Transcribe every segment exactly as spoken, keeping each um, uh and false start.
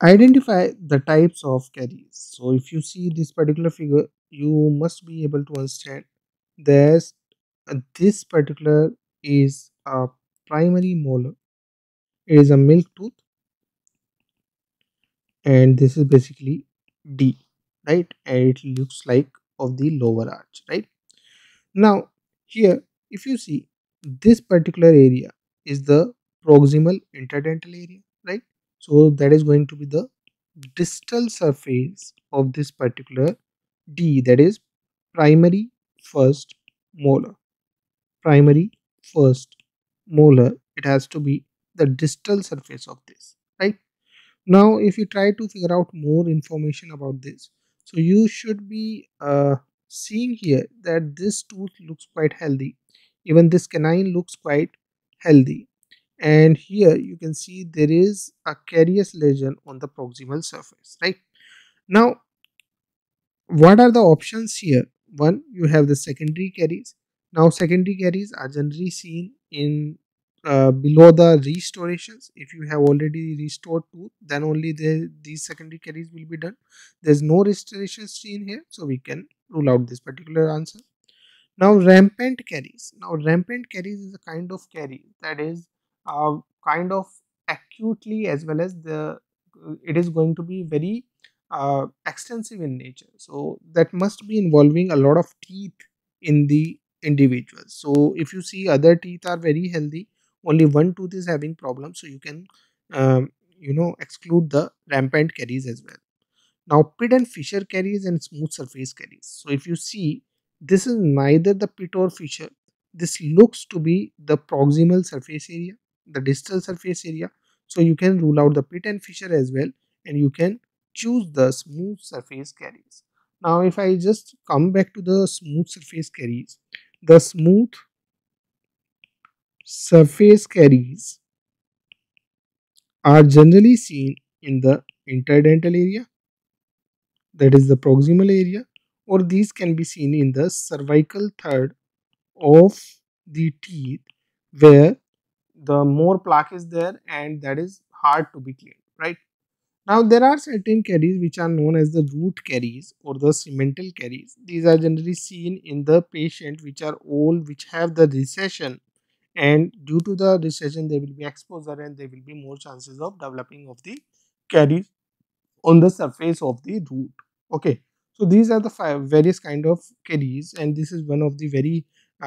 Identify the types of carries. So if you see this particular figure, you must be able to understand that this particular is a primary molar. It is a milk tooth, and this is basically D, right? And it looks like of the lower arch, right? Now here, if you see, this particular area is the proximal interdental area, right? So that is going to be the distal surface of this particular D, that is primary first molar. Primary first molar, it has to be the distal surface of this, right? Now if you try to figure out more information about this, so you should be uh, seeing here that this tooth looks quite healthy. Even this canine looks quite healthy. And here you can see there is a carious lesion on the proximal surface, right? Now, what are the options here? One, you have the secondary caries. Now, secondary caries are generally seen in uh, below the restorations. If you have already restored tooth, then only the, these secondary caries will be done. There's no restoration seen here, so we can rule out this particular answer. Now, rampant caries. Now, rampant caries is a kind of caries that is Uh, kind of acutely, as well as the it is going to be very uh, extensive in nature, so that must be involving a lot of teeth in the individual. So if you see, other teeth are very healthy, only one tooth is having problems, so you can um, you know exclude the rampant caries as well. Now, pit and fissure caries and smooth surface caries. So if you see, this is neither the pit or fissure. This looks to be the proximal surface area, the distal surface area, so you can rule out the pit and fissure as well, and you can choose the smooth surface caries. Now if I just come back to the smooth surface caries, the smooth surface caries are generally seen in the interdental area, that is the proximal area, or these can be seen in the cervical third of the teeth, where the more plaque is there and that is hard to be cleared, right? Now there are certain caries which are known as the root caries or the cemental caries. These are generally seen in the patient which are old, which have the recession, and due to the recession there will be exposure and there will be more chances of developing of the caries on the surface of the root. Okay, so these are the five various kind of caries, and this is one of the very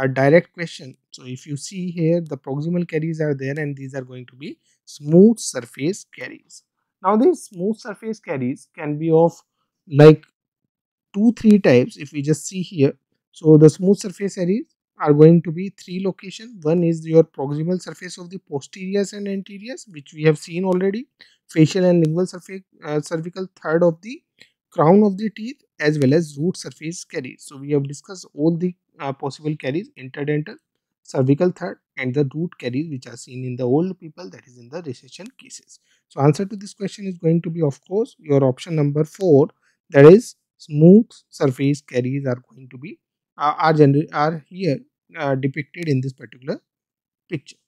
a direct question. So if you see here, the proximal caries are there, and these are going to be smooth surface caries. Now these smooth surface caries can be of like two three types. If we just see here, so the smooth surface caries are going to be three locations. One is your proximal surface of the posteriors and anteriors, which we have seen already, facial and lingual surface, uh, cervical third of the crown of the teeth, as well as root surface caries. So we have discussed all the uh, possible caries: interdental, cervical third, and the root caries, which are seen in the old people, that is in the recession cases. So answer to this question is going to be, of course, your option number four, that is smooth surface caries are going to be uh, are, are here uh, depicted in this particular picture.